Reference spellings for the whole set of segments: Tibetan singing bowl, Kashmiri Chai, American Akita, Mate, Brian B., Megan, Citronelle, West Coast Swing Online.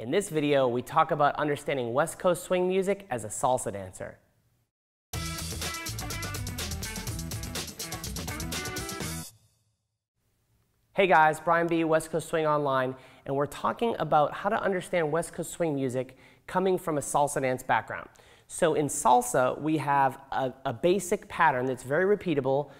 In this video, we talk about understanding West Coast swing music as a salsa dancer. Hey guys, Brian B., West Coast Swing Online, and we're talking about how to understand West Coast swing music coming from a salsa dance background. So in salsa, we have a basic pattern that's very repeatable.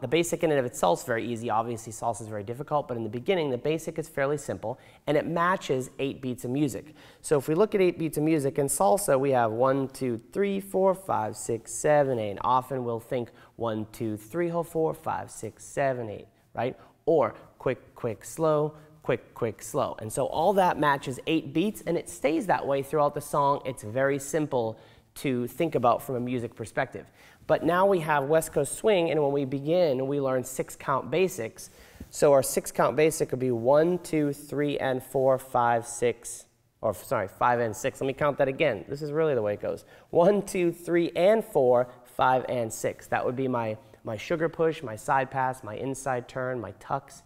The basic in and of itself is very easy. Obviously, salsa is very difficult, but in the beginning, the basic is fairly simple, and it matches 8 beats of music. So if we look at 8 beats of music in salsa, we have 1, 2, 3, 4, 5, 6, 7, 8. And often we'll think 1, 2, 3, 4, 5, 6, 7, 8, right? Or quick, quick, slow, quick, quick, slow. And so all that matches 8 beats, and it stays that way throughout the song. It's very simple to think about from a music perspective. But now we have West Coast Swing, and when we begin, we learn 6-count basics. So our 6-count basic would be 1, 2, 3, and 4, 5, 6, or sorry, 5 and 6. Let me count that again. This is really the way it goes. 1, 2, 3, and 4, 5, and 6. That would be my sugar push, my side pass, my inside turn, my tucks.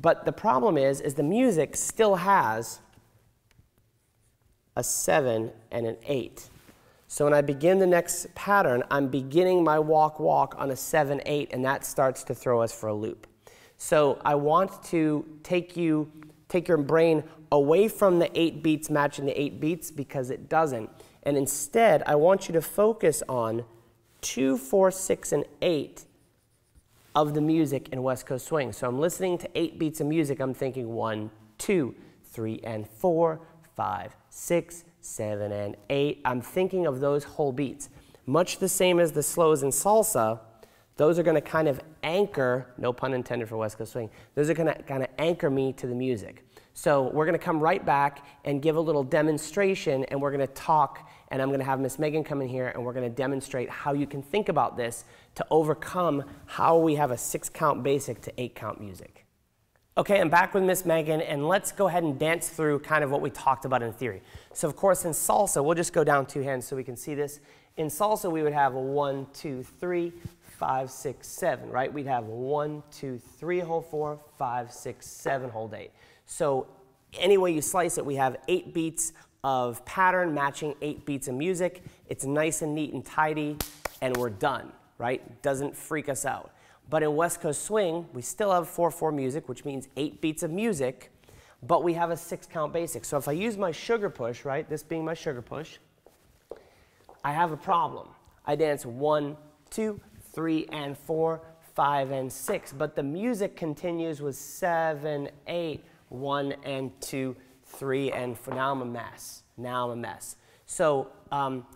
But the problem is the music still has a 7 and an 8. So when I begin the next pattern, I'm beginning my walk, walk on a 7, 8, and that starts to throw us for a loop. So I want to take your brain away from the 8 beats matching the 8 beats, because it doesn't. And instead, I want you to focus on 2, 4, 6, and 8 of the music in West Coast Swing. So I'm listening to 8 beats of music. I'm thinking 1, 2, 3, and 4, 5, 6, 7, and 8. I'm thinking of those whole beats. Much the same as the slows in salsa, those are going to kind of anchor, no pun intended for West Coast Swing, those are going to kind of anchor me to the music. So we're going to come right back and give a little demonstration, and we're going to talk, and I'm going to have Miss Megan come in here, and we're going to demonstrate how you can think about this to overcome how we have a 6-count basic to 8-count music. Okay, I'm back with Miss Megan, and let's go ahead and dance through kind of what we talked about in theory. So of course in salsa, we'll just go down 2 hands so we can see this. In salsa, we would have a 1, 2, 3, 5, 6, 7, right? We'd have 1, 2, 3, whole 4, 5, 6, 7, whole 8. So any way you slice it, we have 8 beats of pattern matching 8 beats of music. It's nice and neat and tidy, and we're done, right? Doesn't freak us out. But in West Coast Swing, we still have 4-4 music, which means 8 beats of music, but we have a 6-count basic. So if I use my sugar push, right, this being my sugar push, I have a problem. I dance 1, 2, 3, and 4, 5, and 6, but the music continues with 7, 8, 1, and 2, 3, and 4. Now I'm a mess. Now I'm a mess. So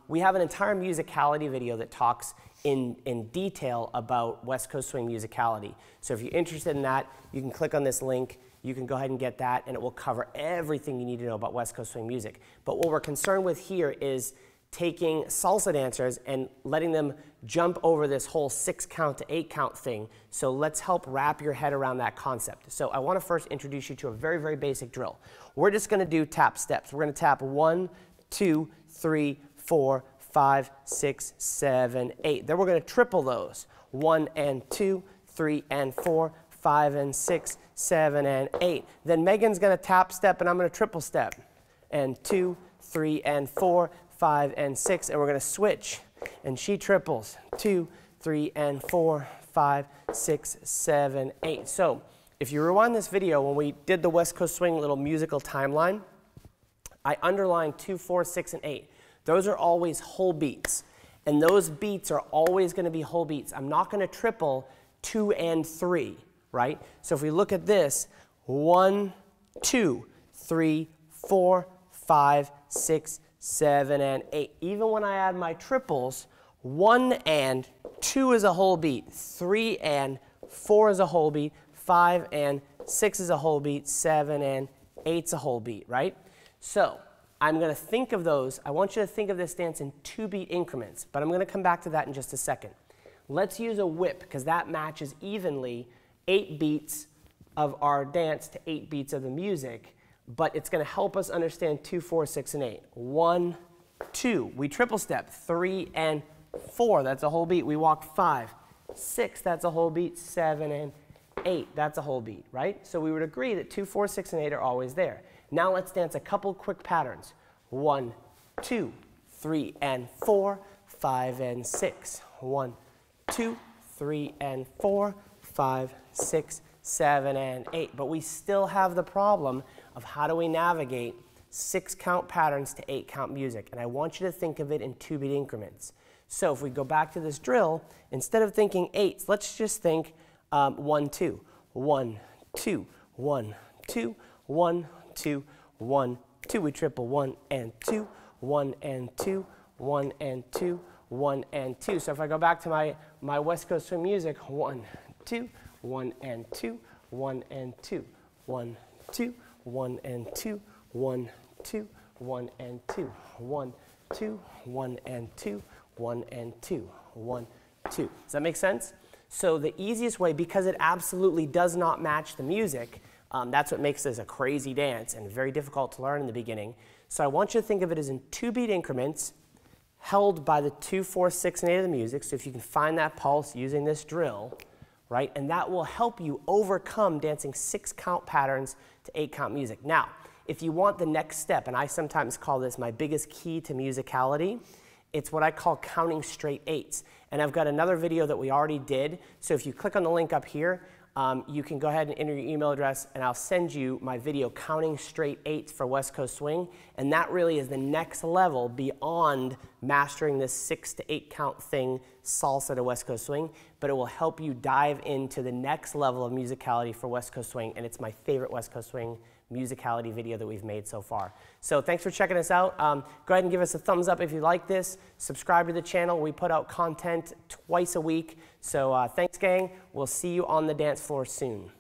we have an entire musicality video that talks in detail about West Coast Swing musicality. So if you're interested in that, you can click on this link. You can go ahead and get that, and it will cover everything you need to know about West Coast Swing music. But what we're concerned with here is taking salsa dancers and letting them jump over this whole 6-count to 8-count thing. So let's help wrap your head around that concept. So I want to first introduce you to a very, very basic drill. We're just going to do tap steps. We're going to tap 1, 2, 3, 4, 5, 6, 7, 8. Then we're going to triple those. 1, 2, 3, 4, 5, 6, 7, 8. Then Megan's going to tap step, and I'm going to triple step. And 2, 3, 4, 5, and 6, and we're going to switch, and she triples. 2, 3, 4, 5, 6, 7, 8. So if you rewind this video, when we did the West Coast Swing little musical timeline, I underlined 2, 4, 6, and 8. Those are always whole beats, and those beats are always going to be whole beats. I'm not going to triple 2 and 3, right? So if we look at this, 1, 2, 3, 4, 5, 6, 7, and 8. Even when I add my triples, 1 and 2 is a whole beat, 3 and 4 is a whole beat, 5 and 6 is a whole beat, 7 and 8's a whole beat, right? So I'm going to think of those. I want you to think of this dance in 2-beat increments, but I'm going to come back to that in just a second. Let's use a whip, because that matches evenly 8 beats of our dance to 8 beats of the music, but it's going to help us understand 2, 4, 6, and 8. 1, 2. We triple step. 3 and 4. That's a whole beat. We walk 5, 6. That's a whole beat. 7 and 8. That's a whole beat, right? So we would agree that 2, 4, 6, and 8 are always there. Now let's dance a couple quick patterns. 1, 2, 3, and 4, 5, and 6. 1, 2, 3, and 4, 5, 6, 7, and 8. But we still have the problem of how do we navigate 6-count patterns to 8-count music. And I want you to think of it in 2-beat increments. So if we go back to this drill, instead of thinking 8s, let's just think 1, 2. 1, 2, 1, 2, 1, 2, 1, 2. We triple 1 and 2, 1 and 2, 1 and 2, 1 and 2. So if I go back to my West Coast Swing music, 1, 2, 1 and 2, 1 and 2, 1 and 2, 1 and 2, 1 and 2, 1 and 2, 1 and 2, 1 and 2, 1 and 2, 1 and 2. Does that make sense? So the easiest way, because it absolutely does not match the music, that's what makes this a crazy dance and very difficult to learn in the beginning. So I want you to think of it as in 2-beat increments held by the 2, 4, 6, and 8 of the music. So if you can find that pulse using this drill, right? And that will help you overcome dancing 6-count patterns to 8-count music. Now, if you want the next step, and I sometimes call this my biggest key to musicality, it's what I call counting straight 8s. And I've got another video that we already did. So if you click on the link up here, you can go ahead and enter your email address, and I'll send you my video counting straight 8s for West Coast Swing. And that really is the next level beyond mastering this 6- to 8-count thing, salsa to West Coast Swing. But it will help you dive into the next level of musicality for West Coast Swing. And it's my favorite West Coast Swing musicality video that we've made so far. So thanks for checking us out. Go ahead and give us a thumbs up if you like this. Subscribe to the channel. We put out content twice a week. So thanks, gang. We'll see you on the dance floor soon.